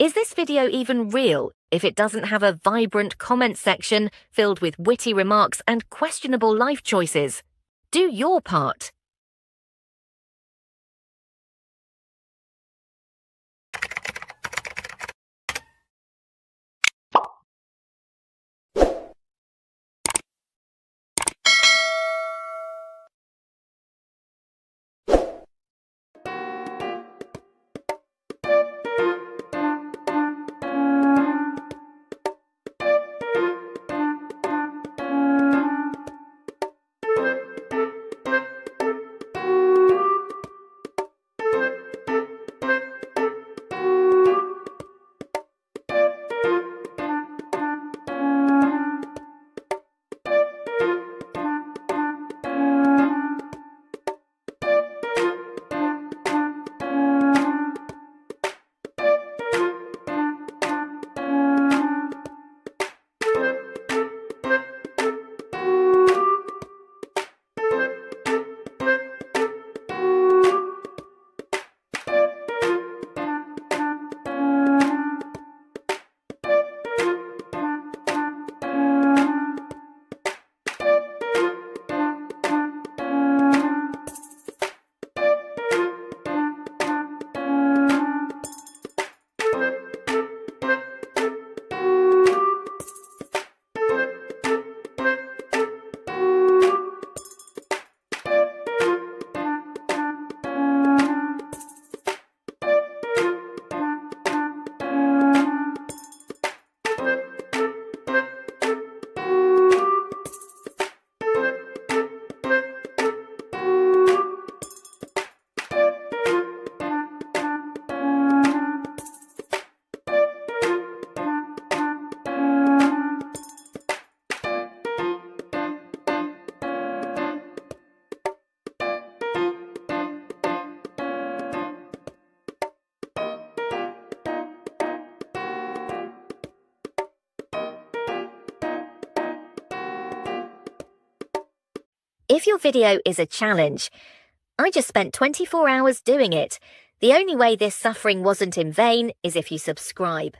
Is this video even real if it doesn't have a vibrant comment section filled with witty remarks and questionable life choices? Do your part. If your video is a challenge, I just spent 24 hours doing it. The only way this suffering wasn't in vain is if you subscribe.